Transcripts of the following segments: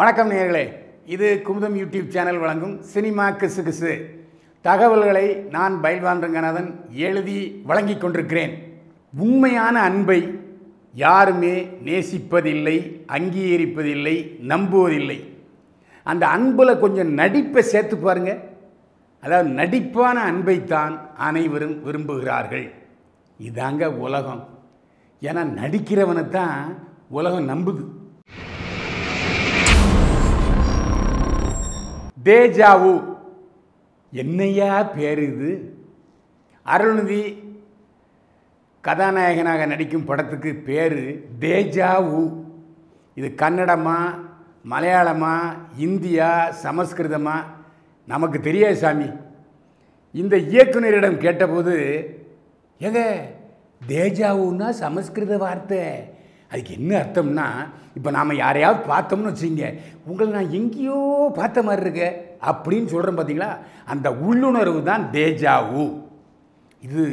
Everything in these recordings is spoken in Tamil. வணக்கம் நேயர்களே இது குமுதம் யூடியூப் சேனல் வழங்கும் சினிமா கிசு கிசு தகவல்களை நான் பைல்வான் ரங்கநாதன் எழுதி வழங்கிக் கொண்டிருக்கிறேன் உண்மையான அன்பை யாருமே நேசிப்பதில்லை அங்கீகரிப்பதில்லை நம்புவதில்லை அந்த அன்புல கொஞ்சம் நடிப்பை சேர்த்து பாருங்க அதாவது நடிப்பான அன்பை தான் அனைவரும் விரும்புகிறார்கள் இதாங்க உலகம் ஏனா நடிக்கிறவனை தான் உலகம் நம்புது தேஜாவு என்னையா பேர் இது அருள்நிதி கதாநாயகனாக நடிக்கும் படத்துக்கு பேர் தேஜாவு இது கன்னடமா மலையாளமா இந்தியா சமஸ்கிருதமா நமக்கு தெரியாது சாமி இந்த இயக்குனரிடம் கேட்டபோது ஏங்க தேஜாவுன்னா சமஸ்கிருத வார்த்தை அதுக்கு என்ன அர்த்தம்னா இப்போ நாம யாரையாவது பார்த்தோம்னு வச்சிங்க உங்களை நான் எங்கேயோ பார்த்த மாதிரி இருக்க அப்படின்னு சொல்கிறேன் பார்த்தீங்களா அந்த உள்ளுணர்வு தான் தேஜாவு இது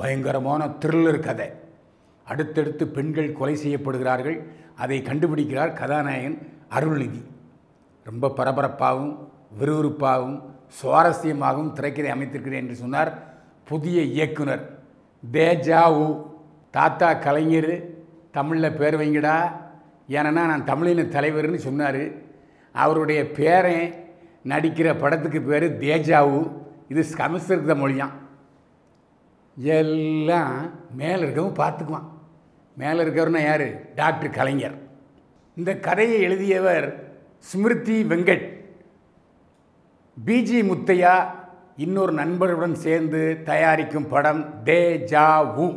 பயங்கரமான த்ரில்லர் கதை அடுத்தடுத்து பெண்கள் கொலை செய்யப்படுகிறார்கள் அதை கண்டுபிடிக்கிறார் கதாநாயகன் அருள்நிதி ரொம்ப பரபரப்பாகவும் விறுவிறுப்பாகவும் சுவாரஸ்யமாகவும் திரைக்கதை அமைத்திருக்கிறேன் என்று சொன்னார் புதிய இயக்குனர் தேஜாவு தாத்தா கலைஞர் தமிழில் பேர் வைங்கடா ஏன்னா நான் தமிழின தலைவர்னு சொன்னார் அவருடைய பேரை நடிக்கிற படத்துக்கு பேர் தேஜாவு இது சமஸ்கிருத மொழியாம் எல்லாம் மேலே இருக்கவும் பார்த்துக்குவான் மேலே இருக்கவர்னா யார் டாக்டர் கலைஞர் இந்த கதையை எழுதியவர் ஸ்மிருதி வெங்கட் பிஜி முத்தையா இன்னொரு நண்பருடன் சேர்ந்து தயாரிக்கும் படம் தேஜாவு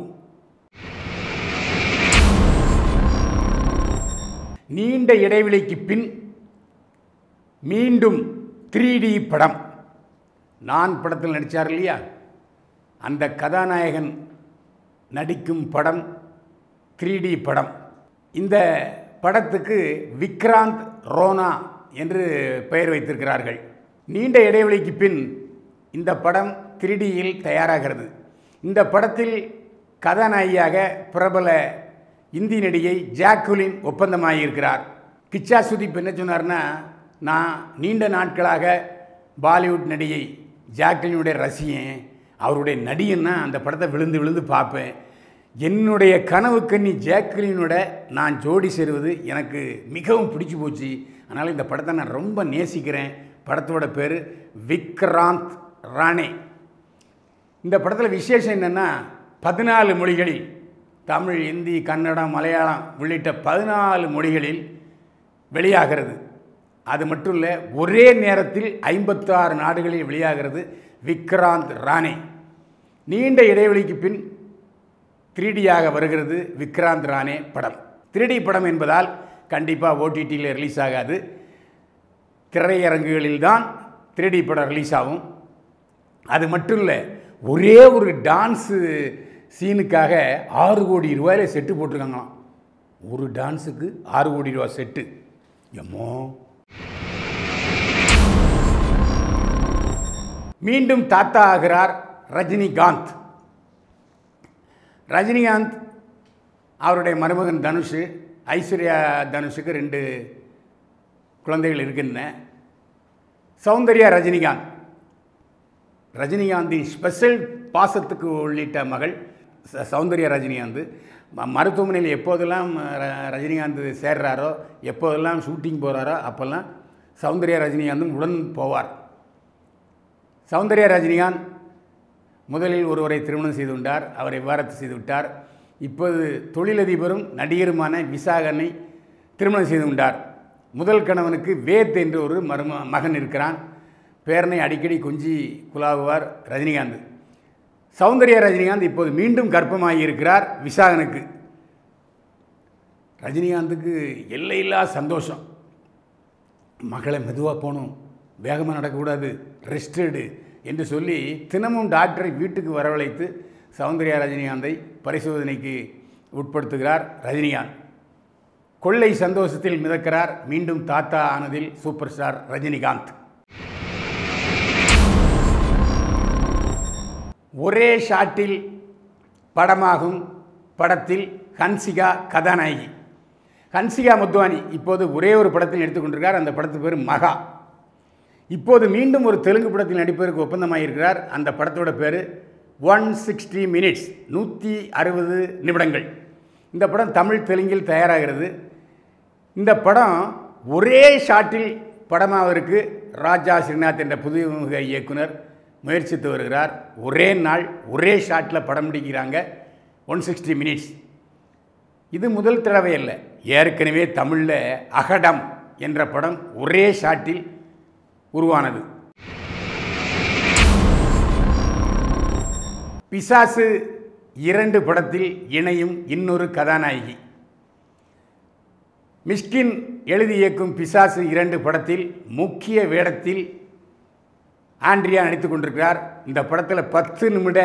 நீண்ட இடைவெளிக்கு பின் மீண்டும் 3D படம் நான் படத்தில் நடித்தார் இல்லையா அந்த கதாநாயகன் நடிக்கும் படம் 3D படம் இந்த படத்துக்கு விக்ராந்த் ரோனா என்று பெயர் வைத்திருக்கிறார்கள் நீண்ட இடைவெளிக்கு பின் இந்த படம் 3Dயில் தயாராகிறது இந்த படத்தில் கதாநாயகியாக பிரபல இந்தி நடிகை ஜாக்குலின் ஒப்பந்தமாகியிருக்கிறார் கிச்சா சுதீப் என்ன சொன்னார்னா நான் நீண்ட நாட்களாக பாலிவுட் நடிகை ஜாக்குலினுடைய ரசிகன் அவருடைய நடிகன்னா அந்த படத்தை விழுந்து விழுந்து பார்ப்பேன் என்னுடைய கனவுக்கு நீ ஜாக்குலினோட நான் ஜோடி சேருவது எனக்கு மிகவும் பிடிச்சி போச்சு அதனால் இந்த படத்தை நான் ரொம்ப நேசிக்கிறேன் படத்தோட பேர் விக்ராந்த் ராணே இந்த படத்தில் விசேஷம் என்னென்னா 14 மொழிகளில் தமிழ் இந்தி கன்னடம் மலையாளம் உள்ளிட்ட 14 மொழிகளில் வெளியாகிறது அது மட்டும் இல்லை ஒரே நேரத்தில் 56 நாடுகளில் வெளியாகிறது விக்ராந்த் ராணே நீண்ட இடைவெளிக்கு பின் 3Dயாக வருகிறது விக்ராந்த் ராணே படம் 3D படம் என்பதால் கண்டிப்பாக ஓடிடியில் ரிலீஸ் ஆகாது திரையரங்குகளில்தான் 3D படம் ரிலீஸ் ஆகும் அது மட்டும் இல்லை ஒரே ஒரு டான்ஸு சீனுக்காக 6 கோடி ரூபாயில் செட்டு போட்டிருக்காங்களாம் ஒரு டான்ஸுக்கு 6 கோடி ரூபா செட்டு எம்மோ மீண்டும் தாத்தா ஆகிறார் ரஜினிகாந்த் ரஜினிகாந்த் அவருடைய மருமகன் தனுஷ் ஐஸ்வர்யா தனுஷுக்கு 2 குழந்தைகள் இருக்குன்னு சௌந்தர்யா ரஜினிகாந்த் ரஜினிகாந்தின் ஸ்பெஷல் பாசத்துக்கு உள்ளிட்ட மகள் சௌந்தர்யா ரஜினிகாந்த் மருத்துவமனையில் எப்போதெல்லாம் ரஜினிகாந்த் சேர்றாரோ எப்போதெல்லாம் ஷூட்டிங் போகிறாரோ அப்போல்லாம் சௌந்தர்யா ரஜினிகாந்தும் உடன் போவார் சௌந்தர்யா ரஜினிகாந்த் முதலில் ஒருவரை திருமணம் செய்து கொண்டார் அவரை விவாகரத்து செய்து விட்டார் இப்போது தொழிலதிபரும் நடிகருமான விசாகனை திருமணம் செய்து கொண்டார் முதல் கணவனுக்கு வேத் என்ற ஒரு மகன் இருக்கிறான் பேரனை அடிக்கடி கொஞ்சி குலாவுவார் ரஜினிகாந்த் சௌந்தர்யா ரஜினிகாந்த் இப்போது மீண்டும் கர்ப்பமாகி இருக்கிறார் விசாகனுக்கு ரஜினிகாந்துக்கு எல்லையில்லா சந்தோஷம் மகளை மெதுவாக போகணும் வேகமாக நடக்கக்கூடாது ரெஸ்ட் எடு என்று சொல்லி தினமும் டாக்டரை வீட்டுக்கு வரவழைத்து சௌந்தர்யா ரஜினிகாந்தை பரிசோதனைக்கு உட்படுத்துகிறார் ரஜினிகாந்த் கொள்ளை சந்தோஷத்தில் மிதக்கிறார் மீண்டும் தாத்தா ஆனதில் சூப்பர் ஸ்டார் ரஜினிகாந்த் ஒரே ஷாட்டில் படமாகும் படத்தில் ஹன்சிகா கதாநாயகி கன்சிகா முத்துவானி இப்போது ஒரே ஒரு படத்தில் நடித்துக்கொண்டிருக்கிறார். அந்த படத்து பேர் மகா. இப்போது மீண்டும் ஒரு தெலுங்கு படத்தில் நடிப்பதற்கு ஒப்பந்தமாகியிருக்கிறார். அந்த படத்தோட பேர் 160 minutes 160 நிமிடங்கள். இந்த படம் தமிழ் தெலுங்கில் தயாராகிறது. இந்த படம் ஒரே ஷாட்டில் படமாக இருக்கு. ராஜா ஸ்ரீநாத் என்ற புதுமுக இயக்குனர் முயற்சித்து வருகிறார். ஒரே நாள் ஒரே ஷாட்டில் படம் முடிக்கிறாங்க 160 minutes. இது முதல் தடவை இல்லை. ஏற்கனவே தமிழில் அகடம் என்ற படம் ஒரே ஷாட்டில் உருவானது. பிசாசு 2 படத்தில் இணையும் இன்னொரு கதாநாயகி. மிஷ்கின் எழுதி இயக்கும் பிசாசு 2 படத்தில் முக்கிய வேடத்தில் ஆண்ட்ரியா நடித்து கொண்டிருக்கிறார். இந்த படத்தில் 10 நிமிட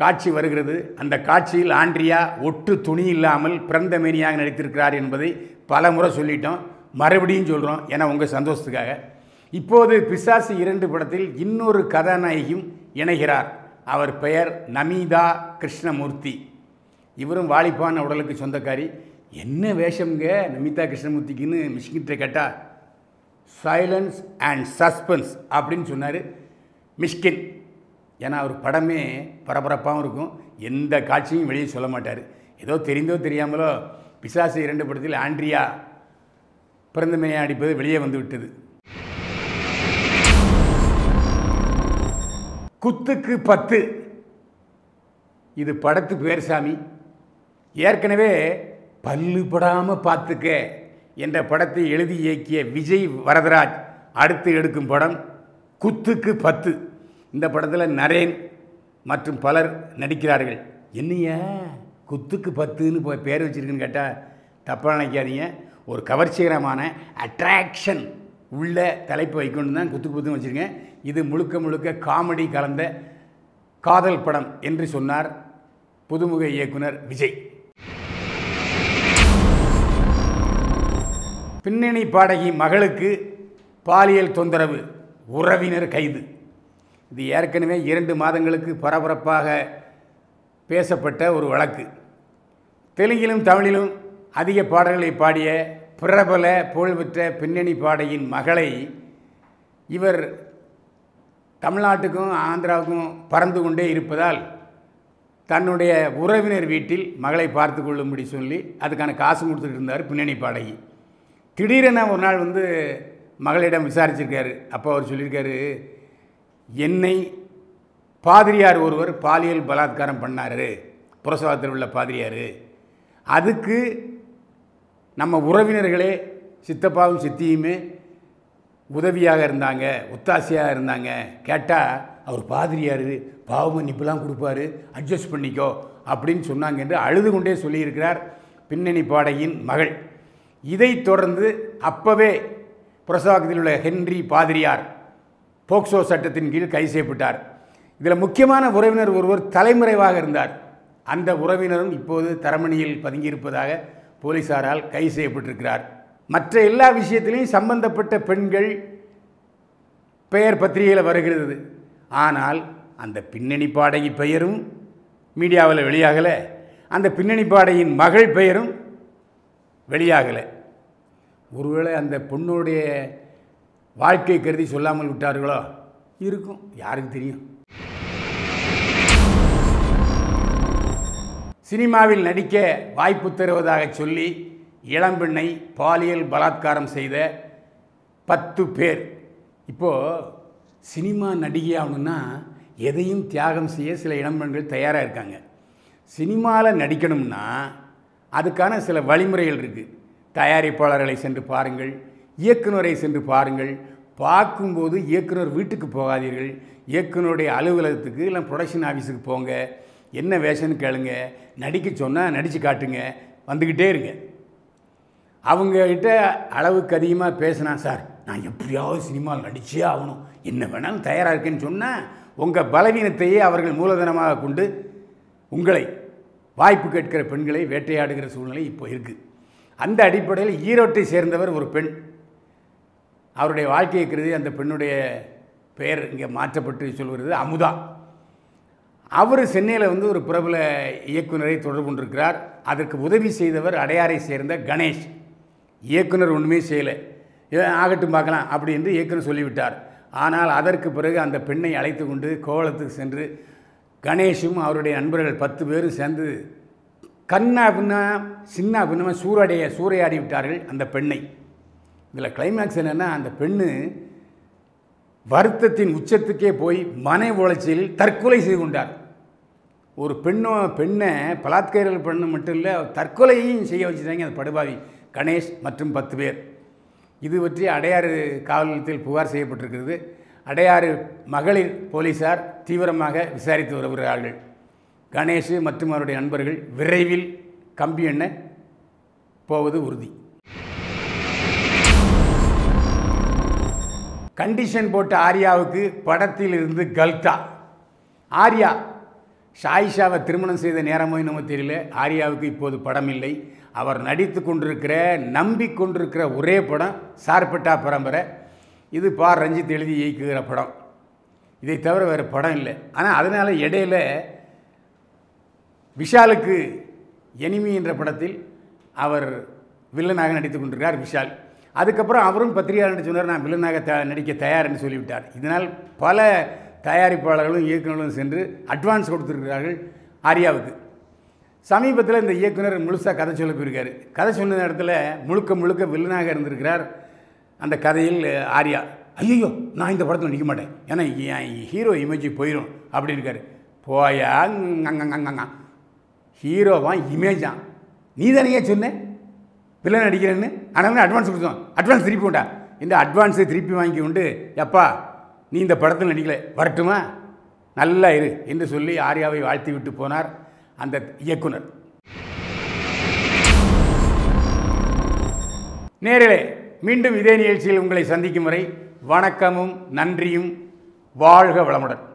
காட்சி வருகிறது. அந்த காட்சியில் ஆண்ட்ரியா ஒட்டு துணி இல்லாமல் பிறந்த மேனியாக நடித்திருக்கிறார் என்பதை பல முறை சொல்லிட்டோம். மறுபடியும் சொல்கிறோம், ஏன்னா உங்கள் சந்தோஷத்துக்காக. இப்போது பிசாசு 2 படத்தில் இன்னொரு கதாநாயகியும் இணைகிறார். அவர் பெயர் நமீதா கிருஷ்ணமூர்த்தி. இவரும் வாலிபான உடலுக்கு சொந்தக்காரி. என்ன வேஷம்ங்க நமீதா கிருஷ்ணமூர்த்திக்குன்னு மிஷ்கின்கிட்ட கேட்டால் சைலன்ஸ் அண்ட் சஸ்பென்ஸ் அப்படின்னு சொன்னார் மிஷ்கின். ஏன்னா அவர் படமே பரபரப்பாகவும் இருக்கும். எந்த காட்சியும் வெளியே சொல்ல மாட்டார். ஏதோ தெரிந்தோ தெரியாமலோ பிசாசு 2 படத்தில் ஆண்ட்ரியா பிறந்தமையாக அடிப்பது வெளியே வந்துவிட்டது. குத்துக்கு 10 இது படத்து பேர் சாமி. ஏற்கனவே பல்லு படாமல் பார்த்துக்க என்ற படத்தை எழுதி இயக்கிய விஜய் வரதராஜ் அடுத்து எடுக்கும் படம் குத்துக்கு 10. இந்த படத்தில் நரேன் மற்றும் பலர் நடிக்கிறார்கள். என்னையா குத்துக்கு 10ன்னு போய் பேர் வச்சுருக்குன்னு கேட்டால் தப்பாக நினைக்காதீங்க. ஒரு கவர்ச்சிகரமான அட்ராக்ஷன் உள்ள தலைப்பு வைக்கொண்டு தான் குத்துக்கு 10ன்னு வச்சுருக்கேன். இது முழுக்க முழுக்க காமெடி கலந்த காதல் படம் என்று சொன்னார் புதுமுக இயக்குனர் விஜய். பின்னணி பாடகி மகளுக்கு பாலியல் தொந்தரவு, உறவினர் கைது. இது ஏற்கனவே 2 மாதங்களுக்கு பரபரப்பாக பேசப்பட்ட ஒரு வழக்கு. தெலுங்கிலும் தமிழிலும் அதிக பாடல்களை பாடிய பிரபல புகழ்பெற்ற பின்னணி பாடகியின் மகளை இவர் தமிழ்நாட்டுக்கும் ஆந்திராவுக்கும் பறந்து கொண்டே இருப்பதால் தன்னுடைய உறவினர் வீட்டில் மகளை பார்த்து கொள்ளும்படி சொல்லி அதுக்கான காசு கொடுத்துட்டு இருந்தார் பின்னணி பாடகி. திடீரென ஒரு நாள் வந்து மகளிடம் விசாரிச்சிருக்காரு. அப்போ அவர் சொல்லியிருக்காரு, என்னை பாதிரியார் ஒருவர் பாலியல் பலாத்காரம் பண்ணார், புரசவத்தில் உள்ள பாதிரியார். அதுக்கு நம்ம உறவினர்களே சித்தப்பாவும் சித்தியுமே உதவியாக இருந்தாங்க, ஒத்தாசையாக இருந்தாங்க. கேட்டால் அவர் பாதிரியார், பாவம் இப்பெல்லாம் கொடுப்பார், அட்ஜஸ்ட் பண்ணிக்கோ அப்படின்னு சொன்னாங்க என்று அழுது கொண்டே சொல்லியிருக்கிறார் பின்னணி பாடகியின் மகள். இதை தொடர்ந்து அப்போவே புரசவாக்கத்தில் உள்ள ஹென்றி பாதிரியார் போக்சோ சட்டத்தின் கீழ் கைது செய்யப்பட்டார். இதில் முக்கியமான உறவினர் ஒருவர் தலைமறைவாக இருந்தார். அந்த உறவினரும் இப்போது தரமணியில் பதுங்கியிருப்பதாக போலீஸாரால் கைது செய்யப்பட்டிருக்கிறார். மற்ற எல்லா விஷயத்திலையும் சம்பந்தப்பட்ட பெண்கள் பெயர் பத்திரிகையில் வருகிறது. ஆனால் அந்த பின்னணி பாடகி பெயரும் மீடியாவில் வெளியாகலை, அந்த பின்னணி பாடகியின் மகள் பெயரும் வெளியாகலை. ஒருவேளை அந்த பொண்ணுடைய வாழ்க்கை கருதி சொல்லாமல் விட்டார்களோ இருக்கும், யாருக்கு தெரியும். சினிமாவில் நடிக்க வாய்ப்பு தருவதாக சொல்லி இளம்பெண்ணை பாலியல் பலாத்காரம் செய்த 10 பேர். இப்போது சினிமா நடிகையாகணுன்னா எதையும் தியாகம் செய்ய சில இளம்பெண்கள் தயாராக இருக்காங்க. சினிமாவில் நடிக்கணும்னா அதுக்கான சில வழிமுறைகள் இருக்குது. தயாரிப்பாளர்களை சென்று பாருங்கள், இயக்குனரை சென்று பாருங்கள். பார்க்கும்போது இயக்குனர் வீட்டுக்கு போகாதீர்கள். இயக்குனருடைய அலுவலகத்துக்கு இல்லை ப்ரொடக்ஷன் ஆஃபீஸுக்கு போங்க. என்ன வேஷன்னு கேளுங்க, நடிக்க சொன்னால் நடித்து காட்டுங்க, வந்துக்கிட்டே இருங்க. அவங்கக்கிட்ட அளவுக்கு அதிகமாக பேசினா, சார் நான் எப்படியாவது சினிமாவில் நடிச்சே ஆகணும், என்ன வேணாலும் தயாராக இருக்கேன்னு சொன்னால் உங்கள் பலவீனத்தையே அவர்கள் மூலதனமாக கொண்டு உங்களை வாய்ப்பு கேட்கிற பெண்களை வேட்டையாடுகிற சூழ்நிலை இப்போ இருக்குது. அந்த அடிப்படையில் ஈரோட்டை சேர்ந்தவர் ஒரு பெண், அவருடைய வாழ்க்கையை கருதி அந்த பெண்ணுடைய பெயர் இங்கே மாற்றப்பட்டு சொல்கிறது அமுதா. அவர் சென்னையில் வந்து ஒரு பிரபல இயக்குநரை தொடர்பு கொண்டிருக்கிறார். அதற்கு உதவி செய்தவர் அடையாரை சேர்ந்த கணேஷ். இயக்குனர் ஒன்றுமே செய்யலை, ஆகட்டும் பார்க்கலாம் அப்படி என்று இயக்குனர் சொல்லிவிட்டார். ஆனால் அதற்கு பிறகு அந்த பெண்ணை அழைத்து கொண்டு கோவளத்துக்கு சென்று கணேஷும் அவருடைய நண்பர்கள் 10 பேரும் சேர்ந்து கண்ணா பின்னா சின்ன பின்னமாக சூறையாடி விட்டார்கள் அந்த பெண்ணை. இதில் கிளைமேக்ஸ் என்னென்னா, அந்த பெண்ணு வருத்தத்தின் உச்சத்துக்கே போய் மனை உளைச்சலில் தற்கொலை செய்து கொண்டார். ஒரு பெண்ணை பலாத்காரம் பண்ண மட்டும் இல்லை, தற்கொலையும் செய்ய வச்சுட்டாங்க அந்த படுபாவி கணேஷ் மற்றும் 10 பேர். இது பற்றி அடையாறு காவல் நிலையத்தில் புகார் செய்யப்பட்டிருக்கிறது. அடையாறு மகளிர் போலீஸார் தீவிரமாக விசாரித்து வருகிறார்கள். கணேஷ் மற்றும் அவருடைய நண்பர்கள் விரைவில் கம்பி எண்ண போவது உறுதி. கண்டிஷன் போட்ட ஆர்யாவுக்கு படத்தில் இருந்து கல்தா. ஆர்யா சாயிஷாவை திருமணம் செய்த நேரமோ என்னமோ தெரியல, ஆர்யாவுக்கு இப்போது படம் இல்லை. அவர் நடித்து கொண்டிருக்கிற நம்பிக்கொண்டிருக்கிற ஒரே படம் சார்பட்டா பரம்பரை. இது பார் ரஞ்சித் எழுதி இயக்குகிற படம். இதை தவிர வேறு படம் இல்லை. ஆனால் அதனால் இடையில விஷாலுக்கு எனிமி என்ற படத்தில் அவர் வில்லனாக நடித்து கொண்டிருக்கிறார் விஷால். அதுக்கப்புறம் அவரும் பத்திரிகையாளர் என்று சொன்னார், நான் வில்லனாக நடிக்க தயார் என்று சொல்லிவிட்டார். இதனால் பல தயாரிப்பாளர்களும் இயக்குநர்களும் சென்று அட்வான்ஸ் கொடுத்துருக்கிறார்கள் ஆர்யாவுக்கு. சமீபத்தில் இந்த இயக்குனர் முழுசாக கதை சொல்ல போயிருக்கார். கதை சொன்ன நேரத்தில் முழுக்க வில்லனாக இருந்திருக்கிறார் அந்த கதையில் ஆர்யா. ஐயோ நான் இந்த படத்தில் நிற்க மாட்டேன், ஏன்னா என் ஹீரோ இமேஜ் போயிடும் அப்படின்னுக்காரு. போயா அங்கங்க ஹீரோவான் இமேஜான், நீ தானே சொன்னேன் வில்லன் அடிக்கிறேன்னு, ஆனால் அட்வான்ஸ் கொடுத்தோம், அட்வான்ஸ் திருப்பி உண்டா இந்த அட்வான்ஸை திருப்பி வாங்கி உண்டு. எப்பா நீ இந்த படத்தில் நடிக்கலை, வரட்டுமா நல்லா இரு என்று சொல்லி ஆர்யாவை வாழ்த்தி விட்டு போனார் அந்த இயக்குனர். நேரிலே மீண்டும் இதே நிகழ்ச்சியில் உங்களை சந்திக்கும் வரை வணக்கமும் நன்றியும். வாழ்க வளமுடன்.